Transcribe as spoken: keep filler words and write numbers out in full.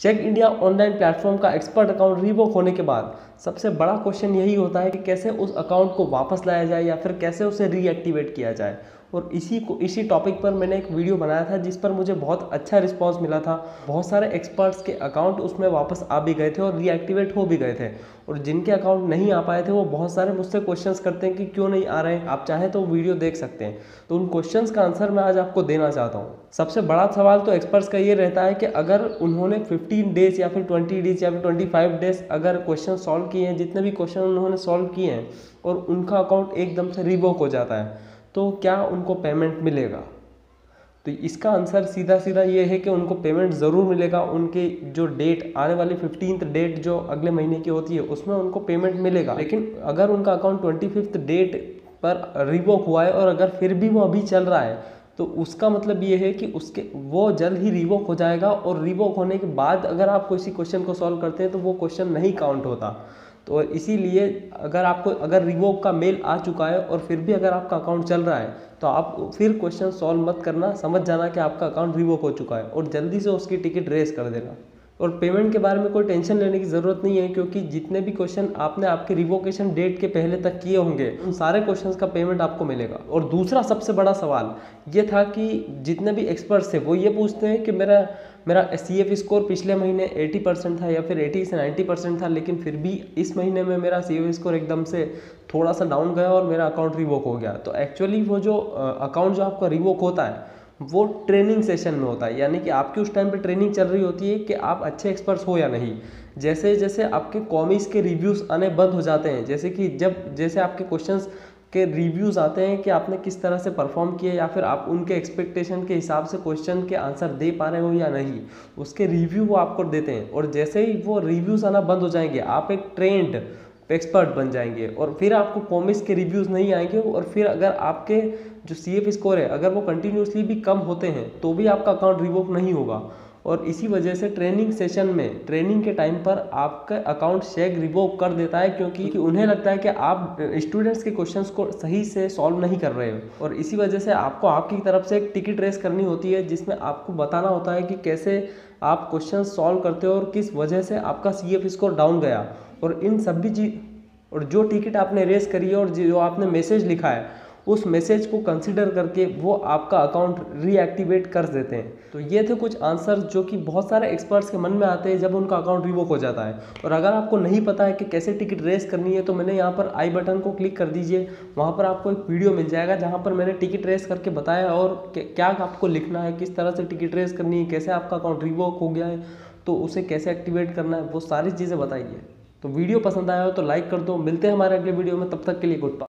Check India online platform का expert account revoke होने के बाद सबसे बड़ा क्वेश्चन यही होता है कि कैसे उस अकाउंट को वापस लाया जाए या फिर कैसे उसे रीएक्टिवेट किया जाए। और इसी को इसी टॉपिक पर मैंने एक वीडियो बनाया था जिस पर मुझे बहुत अच्छा रिस्पांस मिला था। बहुत सारे एक्सपर्ट्स के अकाउंट उसमें वापस आ भी गए थे और रीएक्टिवेट हो भी गए थे, और जिनके अकाउंट नहीं आ पाए थे वो बहुत सारे मुझसे क्वेश्चंस करते हैं कि क्यों नहीं आ रहे हैं। आप चाहे तो वीडियो देख सकते हैं। तो उन क्वेश्चंस का आंसर मैं आज आपको देना चाहता हूँ। सबसे बड़ा सवाल तो एक्सपर्ट्स का ये रहता है कि अगर उन्होंने फिफ्टीन डेज या फिर ट्वेंटी डेज या फिर ट्वेंटी फाइव डेज अगर क्वेश्चन सॉल्व किए हैं, जितने भी क्वेश्चन उन्होंने सॉल्व किए हैं, और उनका अकाउंट एकदम से रिवोक हो जाता है तो क्या उनको पेमेंट मिलेगा? तो इसका आंसर सीधा सीधा ये है कि उनको पेमेंट ज़रूर मिलेगा। उनके जो डेट आने वाली फिफ्टींथ डेट जो अगले महीने की होती है उसमें उनको पेमेंट मिलेगा। लेकिन अगर उनका अकाउंट ट्वेंटी फिफ्थ डेट पर रिवोक हुआ है और अगर फिर भी वो अभी चल रहा है तो उसका मतलब ये है कि उसके वो जल्द ही रिवोक हो जाएगा। और रिवोक होने के बाद अगर आप किसी क्वेश्चन को सॉल्व करते हैं तो वो क्वेश्चन नहीं काउंट होता। तो इसीलिए अगर आपको अगर रिवोक का मेल आ चुका है और फिर भी अगर आपका अकाउंट चल रहा है तो आप फिर क्वेश्चन सॉल्व मत करना, समझ जाना कि आपका अकाउंट रिवोक हो चुका है और जल्दी से उसकी टिकट रेस कर देना। और पेमेंट के बारे में कोई टेंशन लेने की ज़रूरत नहीं है, क्योंकि जितने भी क्वेश्चन आपने आपके रिवोकेशन डेट के पहले तक किए होंगे उन सारे क्वेश्चंस का पेमेंट आपको मिलेगा। और दूसरा सबसे बड़ा सवाल ये था कि जितने भी एक्सपर्ट्स थे वो ये पूछते हैं कि मेरा मेरा सीएफ स्कोर पिछले महीने अस्सी परसेंट था या फिर अस्सी से नब्बे परसेंट था, लेकिन फिर भी इस महीने में मेरा सीएफ स्कोर एकदम से थोड़ा सा डाउन गया और मेरा अकाउंट रिवोक हो गया। तो एक्चुअली वो जो अकाउंट जो आपका रिवोक होता है वो ट्रेनिंग सेशन में होता है, यानी कि आपकी उस टाइम पे ट्रेनिंग चल रही होती है कि आप अच्छे एक्सपर्ट्स हो या नहीं। जैसे जैसे आपके कॉमीज़ के रिव्यूज़ आने बंद हो जाते हैं, जैसे कि जब जैसे आपके क्वेश्चंस के रिव्यूज़ आते हैं कि आपने किस तरह से परफॉर्म किए या फिर आप उनके एक्सपेक्टेशन के हिसाब से क्वेश्चन के आंसर दे पा रहे हो या नहीं, उसके रिव्यू वो आपको देते हैं। और जैसे ही वो रिव्यूज़ आना बंद हो जाएंगे आप एक ट्रेंड एक्सपर्ट बन जाएंगे और फिर आपको कॉमिक्स के रिव्यूज़ नहीं आएंगे। और फिर अगर आपके जो सीएफ स्कोर है अगर वो कंटिन्यूसली भी कम होते हैं तो भी आपका अकाउंट रिवोक नहीं होगा। और इसी वजह से ट्रेनिंग सेशन में ट्रेनिंग के टाइम पर आपका अकाउंट चेक रिवोक कर देता है, क्योंकि उन्हें लगता है कि आप स्टूडेंट्स के क्वेश्चंस को सही से सॉल्व नहीं कर रहे हो। और इसी वजह से आपको आपकी तरफ से एक टिकट रेस करनी होती है जिसमें आपको बताना होता है कि कैसे आप क्वेश्चन सॉल्व करते हो और किस वजह से आपका सीएफ स्कोर डाउन गया। और इन सभी चीज और जो टिकट आपने रेस करी है और जो आपने मैसेज लिखा है उस मैसेज को कंसिडर करके वो आपका अकाउंट रीएक्टिवेट कर देते हैं। तो ये थे कुछ आंसर जो कि बहुत सारे एक्सपर्ट्स के मन में आते हैं जब उनका अकाउंट रिवोक हो जाता है। और अगर आपको नहीं पता है कि कैसे टिकट रेस करनी है तो मैंने यहाँ पर आई बटन को क्लिक कर दीजिए, वहाँ पर आपको एक वीडियो मिल जाएगा जहाँ पर मैंने टिकट रेस करके बताया और क्या आपको लिखना है, किस तरह से टिकट रेस करनी है, कैसे आपका अकाउंट रिवोक हो गया है तो उसे कैसे एक्टिवेट करना है, वो सारी चीज़ें बताइए। तो वीडियो पसंद आया हो तो लाइक कर दो। मिलते हैं हमारे अगले वीडियो में, तब तक के लिए गुड बाय।